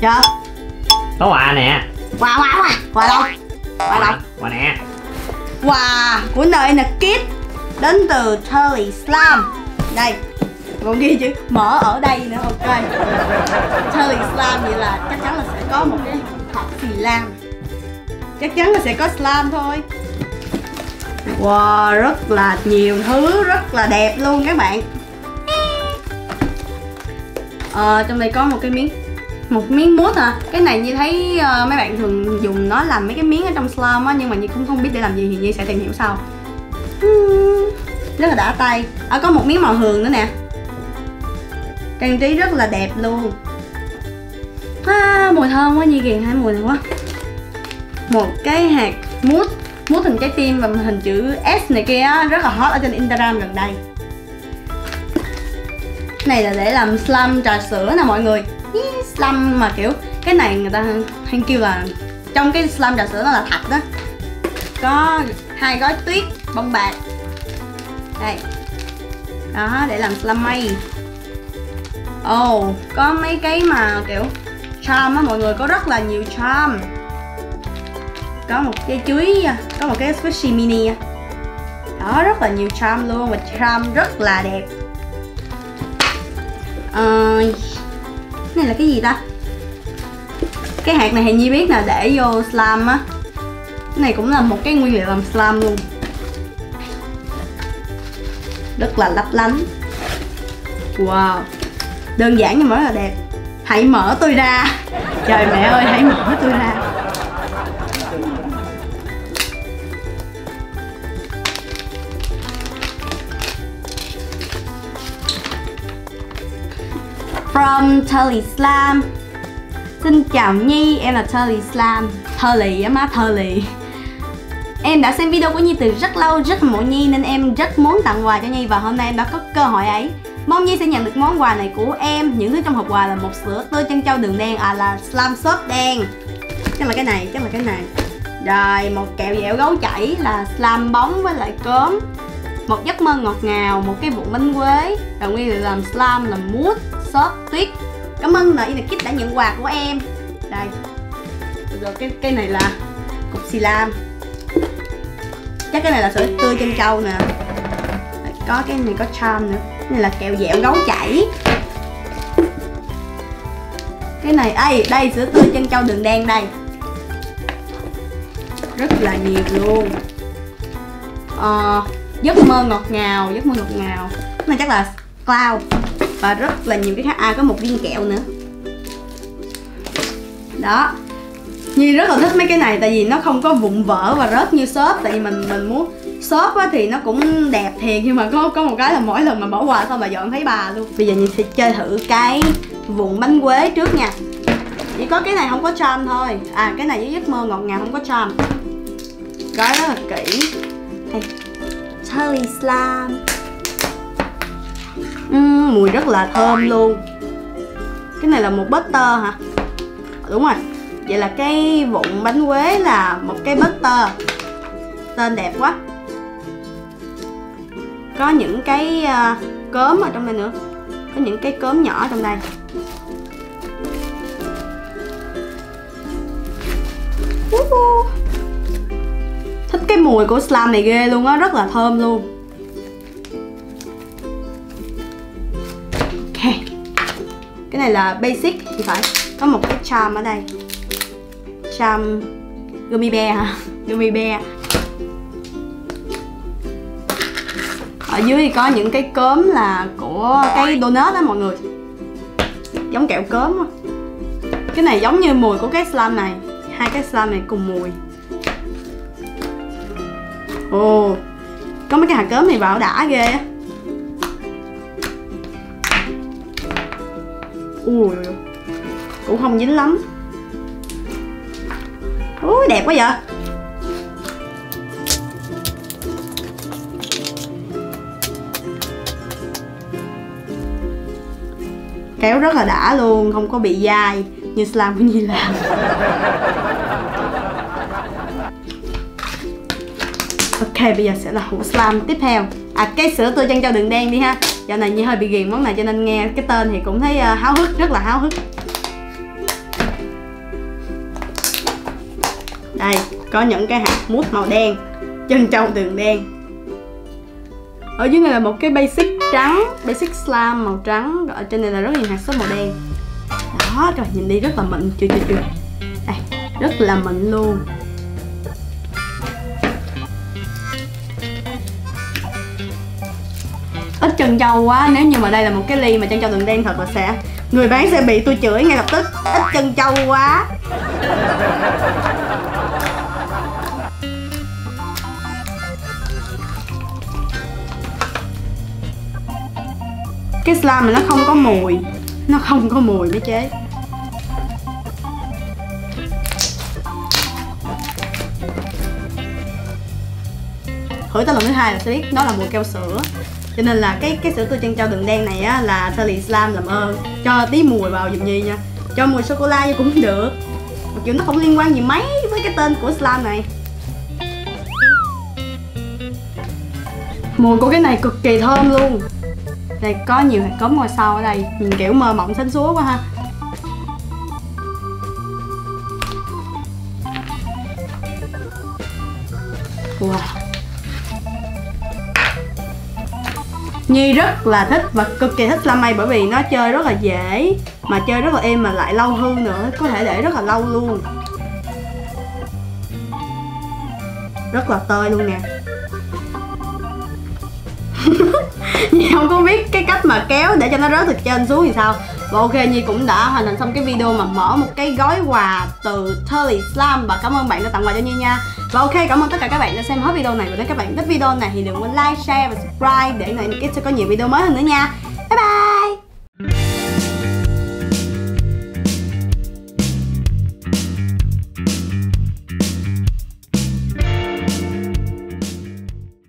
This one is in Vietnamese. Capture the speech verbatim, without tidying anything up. Chưa? Có quà nè. Quà quà quà. Quà đâu? Quà đâu? Quà nè. Quà của nợ Kids đến từ Therlley Slime. Đây. Còn ghi chữ mở ở đây nữa, ok. Tully Slam vậy là chắc chắn là sẽ có một cái hộp xì lam. Chắc chắn là sẽ có slime thôi. Wow, rất là nhiều thứ, rất là đẹp luôn các bạn. Ờ, trong đây có một cái miếng Một miếng mút hả? À. Cái này Nhi thấy uh, mấy bạn thường dùng nó làm mấy cái miếng ở trong slime á. Nhưng mà Nhi cũng không biết để làm gì thì Nhi sẽ tìm hiểu sau. Rất là đã tay. Ở có một miếng màu hường nữa nè. Trang trí rất là đẹp luôn. À, mùi thơm quá, Nhi ghiền hai mùi này quá. Một cái hạt mút, mút hình trái tim và hình chữ S này kia rất là hot ở trên Instagram gần đây. Cái này là để làm slime trà sữa nè mọi người. Slime mà kiểu cái này người ta hay kêu là trong cái slime trà sữa nó là thạch đó. Có hai gói tuyết bông bạc. Đây. Đó, để làm slime mây. Ồ, oh, có mấy cái mà kiểu charm á mọi người, có rất là nhiều charm. Có một cái chuối, có một cái squishy mini. Đó, rất là nhiều charm luôn, và charm rất là đẹp. Ờ, uh, này là cái gì ta? Cái hạt này hình như biết là để vô slime á. Cái này cũng là một cái nguyên liệu làm slime luôn. Rất là lấp lánh. Wow, đơn giản nhưng mà rất là đẹp. Hãy mở tôi ra. Trời mẹ ơi, hãy mở tôi ra. From Tully Slam. Xin chào Nhi, em là Tully Slam. Tully á má, Tully. Em đã xem video của Nhi từ rất lâu, rất hâm mộ Nhi nên em rất muốn tặng quà cho Nhi và hôm nay em đã có cơ hội ấy. Mong Nhi sẽ nhận được món quà này của em. Những thứ trong hộp quà là một sữa tươi chân trâu đường đen, à là slime shop đen. Chắc là cái này, chắc là cái này. Rồi, một kẹo dẻo gấu chảy là slime bóng với lại cốm. Một giấc mơ ngọt ngào, một cái vụn bánh quế. Và nguyên liệu làm slime là mút, shop, tuyết. Cảm ơn Kids đã nhận quà của em. Đây. Rồi cái, cái này là cục xì lam. Chắc cái này là sữa tươi chân trâu nè. Có cái này có charm nữa. Cái này là kẹo dẻo gấu chảy. Cái này, đây, đây sữa tươi chân trâu đường đen đây. Rất là nhiều luôn. Ờ, giấc mơ ngọt ngào, giấc mơ ngọt ngào. Cái này chắc là cloud. Và rất là nhiều cái khác. À, có một viên kẹo nữa. Đó. Nhi rất là thích mấy cái này tại vì nó không có vụn vỡ và rớt như shop. Tại vì mình mình muốn shop á thì nó cũng đẹp thiệt, nhưng mà có có một cái là mỗi lần mà bỏ quà xong bà dọn thấy bà luôn. Bây giờ Nhi sẽ chơi thử cái vụn bánh quế trước nha. Chỉ có cái này không có charm thôi. À, cái này với giấc mơ ngọt ngào không có charm. Gói rất là kỹ. Đây. Tully Slam. Uhm, mùi rất là thơm luôn. Cái này là một butter hả? Đúng rồi. Vậy là cái vụn bánh quế là một cái butter. Tên đẹp quá. Có những cái uh, cốm ở trong đây nữa. Có những cái cốm nhỏ trong đây. Uh-huh. Thích cái mùi của slime này ghê luôn á, rất là thơm luôn. Cái này là basic thì phải. Có một cái charm ở đây. Charm gummy bear hả? Gummy bear. Ở dưới thì có những cái cốm là của cái donut đó mọi người. Giống kẹo cốm á. Cái này giống như mùi của cái slime này. Hai cái slime này cùng mùi. Ồ, có mấy cái hạt cốm này vào đã ghê á. Ui, cũng không dính lắm. Ui, đẹp quá vậy. Kéo rất là đã luôn, không có bị dai như slime của Nhi làm. Ok, bây giờ sẽ là hũ slime tiếp theo. À, cái sữa tươi chân trâu đường đen đi ha. Dạo này Nhi hơi bị ghiền món này cho nên nghe cái tên thì cũng thấy uh, háo hức, rất là háo hức. Đây, có những cái hạt mút màu đen, chân trâu tường đen. Ở dưới này là một cái basic trắng, basic slime màu trắng. Ở trên này là rất nhiều hạt xốp màu đen. Đó, các bạn nhìn đi rất là mịn, chưa chưa chưa. Đây, rất là mịn luôn. Ít chân trâu quá, nếu như mà đây là một cái ly mà chân trâu tường đen thật là sẽ người bán sẽ bị tôi chửi ngay lập tức. Ít chân trâu quá. Cái slime mà nó không có mùi, nó không có mùi mới chế. Thử tới lần thứ hai là sẽ biết nó là mùi keo sữa. Cho nên là cái cái sữa tươi chân trâu tường đen này á, là Therlley Slime làm ơn cho tí mùi vào giùm Nhi nha. Cho mùi sô cô la vô cũng được. Mà kiểu nó không liên quan gì mấy với cái tên của slime này. Mùi của cái này cực kỳ thơm luôn. Đây có nhiều hạt cốm ngôi sao ở đây, nhìn kiểu mơ mộng sánh súa quá ha. Wow. Nhi rất là thích và cực kỳ thích slime bởi vì nó chơi rất là dễ, mà chơi rất là êm mà lại lâu hơn nữa, có thể để rất là lâu luôn. Rất là tơi luôn nè. Nhi không có biết cái cách mà kéo để cho nó rớt từ trên xuống thì sao. Và ok, Nhi cũng đã hoàn thành xong cái video mà mở một cái gói quà từ Therlley Slime. Và cảm ơn bạn đã tặng quà cho Nhi nha. Và ok, cảm ơn tất cả các bạn đã xem hết video này. Và nếu các bạn thích video này thì đừng quên like, share và subscribe để ngày mai sẽ có nhiều video mới hơn nữa nha. Bye bye.